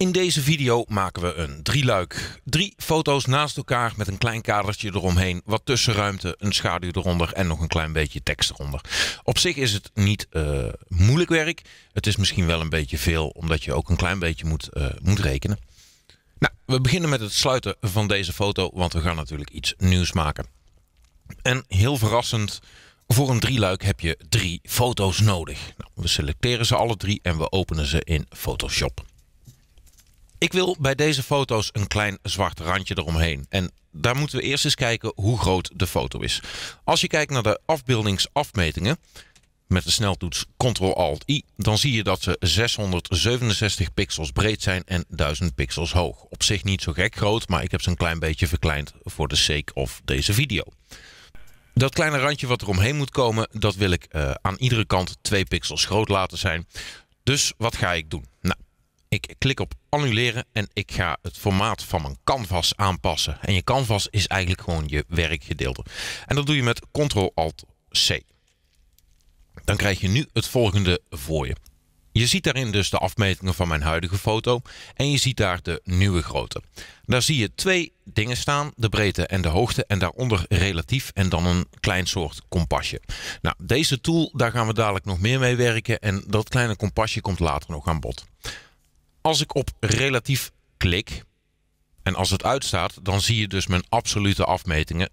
In deze video maken we een drieluik. 3 foto's naast elkaar met een klein kadertje eromheen, wat tussenruimte, een schaduw eronder en nog een klein beetje tekst eronder. Op zich is het niet moeilijk werk. Het is misschien wel een beetje veel, omdat je ook een klein beetje moet rekenen. Nou, we beginnen met het sluiten van deze foto, want we gaan natuurlijk iets nieuws maken. En heel verrassend, voor een drieluik heb je 3 foto's nodig. Nou, we selecteren ze alle 3 en we openen ze in Photoshop. Ik wil bij deze foto's een klein zwart randje eromheen. En daar moeten we eerst eens kijken hoe groot de foto is. Als je kijkt naar de afbeeldingsafmetingen met de sneltoets Ctrl-Alt-I, dan zie je dat ze 667 pixels breed zijn en 1000 pixels hoog. Op zich niet zo gek groot, maar ik heb ze een klein beetje verkleind voor de sake of deze video. Dat kleine randje wat er omheen moet komen, dat wil ik aan iedere kant 2 pixels groot laten zijn. Dus wat ga ik doen? Nou, ik klik op annuleren en ik ga het formaat van mijn canvas aanpassen. En je canvas is eigenlijk gewoon je werkgedeelte. En dat doe je met Ctrl-Alt-C. Dan krijg je nu het volgende voor je. Je ziet daarin dus de afmetingen van mijn huidige foto en je ziet daar de nieuwe grootte. Daar zie je 2 dingen staan, de breedte en de hoogte en daaronder relatief en dan een klein soort kompasje. Nou, deze tool, daar gaan we dadelijk nog meer mee werken en dat kleine kompasje komt later nog aan bod. Als ik op relatief klik en als het uitstaat, dan zie je dus mijn absolute afmetingen.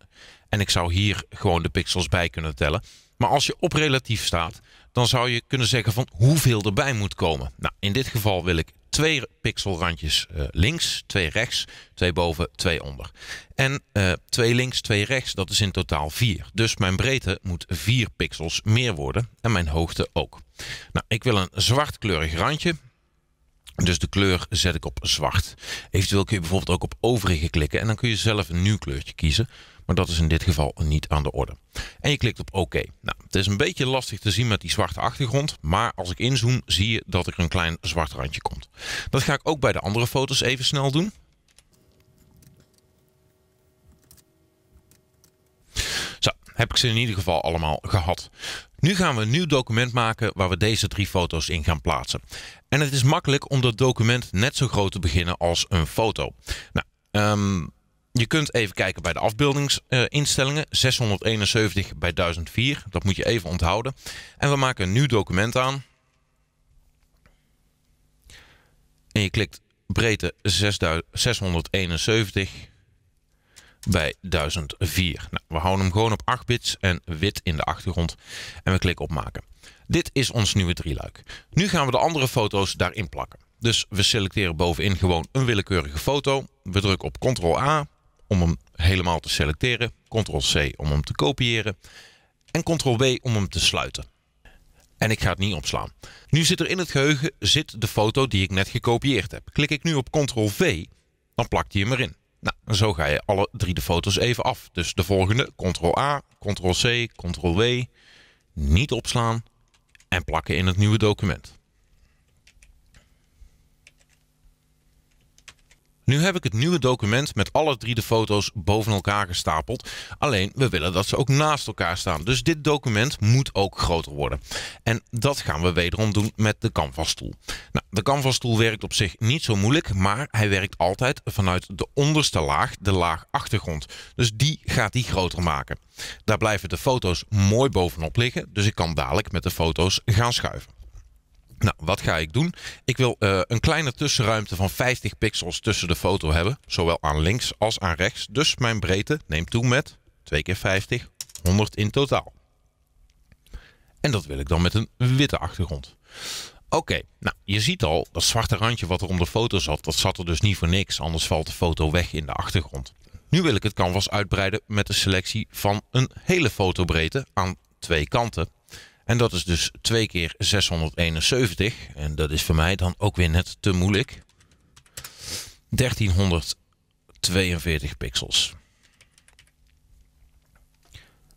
En ik zou hier gewoon de pixels bij kunnen tellen. Maar als je op relatief staat, dan zou je kunnen zeggen van hoeveel erbij moet komen. Nou, in dit geval wil ik 2 pixelrandjes links, 2 rechts, 2 boven, 2 onder. En 2 links, 2 rechts, dat is in totaal 4. Dus mijn breedte moet 4 pixels meer worden en mijn hoogte ook. Nou, ik wil een zwartkleurig randje. Dus de kleur zet ik op zwart. Eventueel kun je bijvoorbeeld ook op overige klikken en dan kun je zelf een nieuw kleurtje kiezen. Maar dat is in dit geval niet aan de orde. En je klikt op OK. Nou, het is een beetje lastig te zien met die zwarte achtergrond. Maar als ik inzoom zie je dat er een klein zwart randje komt. Dat ga ik ook bij de andere foto's even snel doen. Zo, heb ik ze in ieder geval allemaal gehad. Nu gaan we een nieuw document maken waar we deze 3 foto's in gaan plaatsen. En het is makkelijk om dat document net zo groot te beginnen als een foto. Nou, je kunt even kijken bij de afbeeldingsinstellingen. 671 bij 1004, dat moet je even onthouden. En we maken een nieuw document aan. En je klikt breedte 671 bij 1004. Nou, we houden hem gewoon op 8 bits en wit in de achtergrond. En we klikken op maken. Dit is ons nieuwe drieluik. Nu gaan we de andere foto's daarin plakken. Dus we selecteren bovenin gewoon een willekeurige foto. We drukken op Ctrl-A om hem helemaal te selecteren. Ctrl-C om hem te kopiëren. En Ctrl-W om hem te sluiten. En ik ga het niet opslaan. Nu zit er in het geheugen de foto die ik net gekopieerd heb. Klik ik nu op Ctrl-V, dan plakt hij hem erin. Nou, zo ga je alle 3 de foto's even af. Dus de volgende, Ctrl-A, Ctrl-C, Ctrl-W, niet opslaan en plakken in het nieuwe document. Nu heb ik het nieuwe document met alle 3 de foto's boven elkaar gestapeld. Alleen, we willen dat ze ook naast elkaar staan. Dus dit document moet ook groter worden. En dat gaan we wederom doen met de Canvas tool. Nou, de Canvas tool werkt op zich niet zo moeilijk, maar hij werkt altijd vanuit de onderste laag, de laag achtergrond. Dus die gaat hij groter maken. Daar blijven de foto's mooi bovenop liggen, dus ik kan dadelijk met de foto's gaan schuiven. Nou, wat ga ik doen? Ik wil een kleine tussenruimte van 50 pixels tussen de foto hebben. Zowel aan links als aan rechts. Dus mijn breedte neemt toe met 2 keer 50, 100 in totaal. En dat wil ik dan met een witte achtergrond. Oké, nou, je ziet al, dat zwarte randje wat er om de foto zat, dat zat er dus niet voor niks. Anders valt de foto weg in de achtergrond. Nu wil ik het canvas uitbreiden met de selectie van een hele fotobreedte aan 2 kanten. En dat is dus 2 keer 671. En dat is voor mij dan ook weer net te moeilijk. 1342 pixels.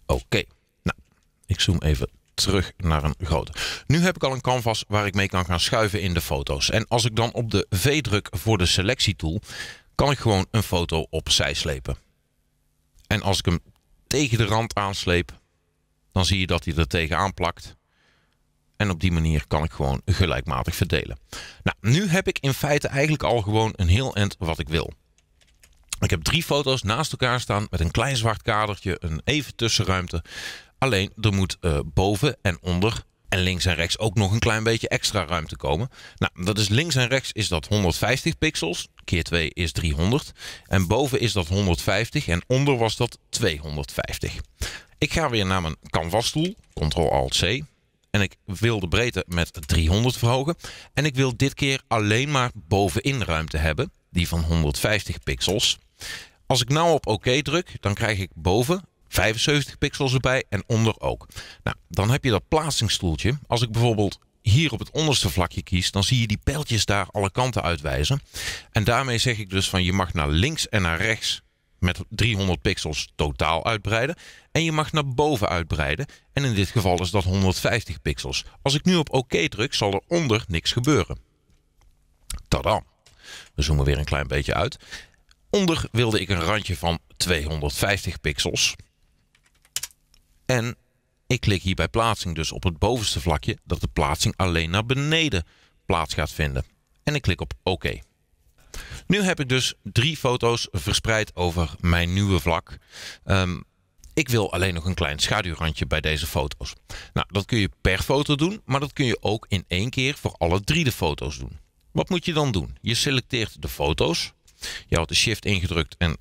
Oké. Nou, ik zoom even terug naar een grote. Nu heb ik al een canvas waar ik mee kan gaan schuiven in de foto's. En als ik dan op de V druk voor de selectietool, kan ik gewoon een foto opzij slepen. En als ik hem tegen de rand aansleep, dan zie je dat hij er tegenaan plakt. En op die manier kan ik gewoon gelijkmatig verdelen. Nou, nu heb ik in feite eigenlijk al gewoon een heel eind wat ik wil. Ik heb 3 foto's naast elkaar staan met een klein zwart kadertje, een even tussenruimte. Alleen er moet boven en onder en links en rechts ook nog een klein beetje extra ruimte komen. Nou, dat is links en rechts is dat 150 pixels, keer 2 is 300. En boven is dat 150 en onder was dat 250. Ik ga weer naar mijn canvas tool, Ctrl-Alt-C. En ik wil de breedte met 300 verhogen. En ik wil dit keer alleen maar bovenin ruimte hebben, die van 150 pixels. Als ik nou op OK druk, dan krijg ik boven 75 pixels erbij en onder ook. Nou, dan heb je dat plaatsingstoeltje. Als ik bijvoorbeeld hier op het onderste vlakje kies, dan zie je die pijltjes daar alle kanten uitwijzen. En daarmee zeg ik dus van je mag naar links en naar rechts met 300 pixels totaal uitbreiden. En je mag naar boven uitbreiden. En in dit geval is dat 150 pixels. Als ik nu op OK druk, zal er onder niks gebeuren. Tada! We zoomen weer een klein beetje uit. Onder wilde ik een randje van 250 pixels. En ik klik hier bij plaatsing dus op het bovenste vlakje, dat de plaatsing alleen naar beneden plaats gaat vinden. En ik klik op OK. Nu heb ik dus 3 foto's verspreid over mijn nieuwe vlak. Ik wil alleen nog een klein schaduwrandje bij deze foto's. Nou, dat kun je per foto doen, maar dat kun je ook in één keer voor alle 3 de foto's doen. Wat moet je dan doen? Je selecteert de foto's. Je houdt de shift ingedrukt en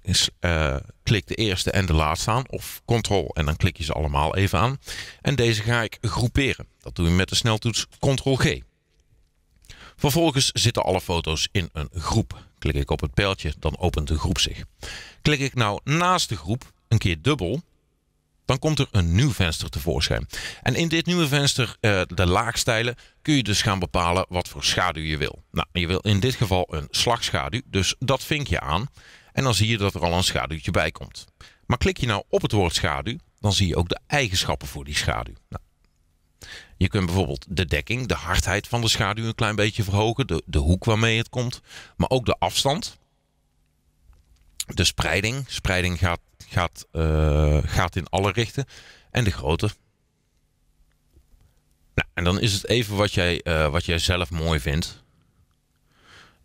klikt de eerste en de laatste aan. Of Ctrl en dan klik je ze allemaal even aan. En deze ga ik groeperen. Dat doe je met de sneltoets Ctrl-G. Vervolgens zitten alle foto's in een groep. Klik ik op het pijltje, dan opent de groep zich. Klik ik nou naast de groep een keer dubbel, dan komt er een nieuw venster tevoorschijn. En in dit nieuwe venster, de laagstijlen, kun je dus gaan bepalen wat voor schaduw je wil. Nou, je wil in dit geval een slagschaduw, dus dat vink je aan. En dan zie je dat er al een schaduwtje bij komt. Maar klik je nou op het woord schaduw, dan zie je ook de eigenschappen voor die schaduw. Nou, je kunt bijvoorbeeld de dekking, de hardheid van de schaduw een klein beetje verhogen. De hoek waarmee het komt. Maar ook de afstand. De spreiding. Spreiding gaat in alle richten. En de grootte. Nou, en dan is het even wat jij zelf mooi vindt.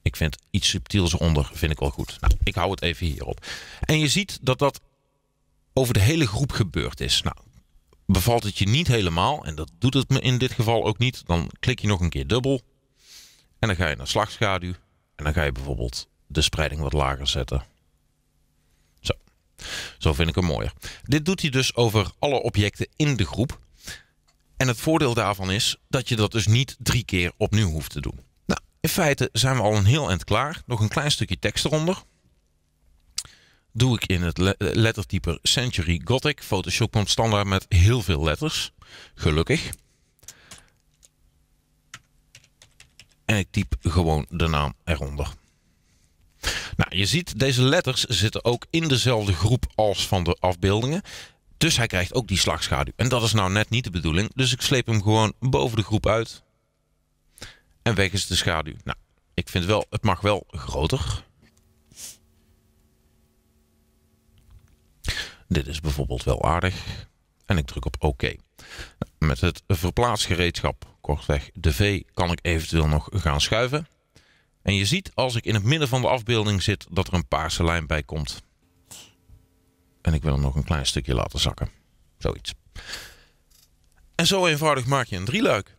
Ik vind iets subtiels onder, vind ik wel goed. Nou, ik hou het even hierop. En je ziet dat dat over de hele groep gebeurd is. Nou, bevalt het je niet helemaal, en dat doet het me in dit geval ook niet, dan klik je nog een keer dubbel. En dan ga je naar slagschaduw. En dan ga je bijvoorbeeld de spreiding wat lager zetten. Zo. Zo vind ik hem mooier. Dit doet hij dus over alle objecten in de groep. En het voordeel daarvan is dat je dat dus niet 3 keer opnieuw hoeft te doen. Nou, in feite zijn we al een heel eind klaar. Nog een klein stukje tekst eronder. Doe ik in het lettertype Century Gothic. Photoshop komt standaard met heel veel letters. Gelukkig. En ik typ gewoon de naam eronder. Nou, je ziet deze letters zitten ook in dezelfde groep als van de afbeeldingen. Dus hij krijgt ook die slagschaduw. En dat is nou net niet de bedoeling. Dus ik sleep hem gewoon boven de groep uit. En weg is de schaduw. Nou, ik vind wel, het mag wel groter. Dit is bijvoorbeeld wel aardig. En ik druk op OK. Met het verplaatsgereedschap, kortweg de V, kan ik eventueel nog gaan schuiven. En je ziet als ik in het midden van de afbeelding zit dat er een paarse lijn bij komt. En ik wil hem nog een klein stukje laten zakken. Zoiets. En zo eenvoudig maak je een drieluik.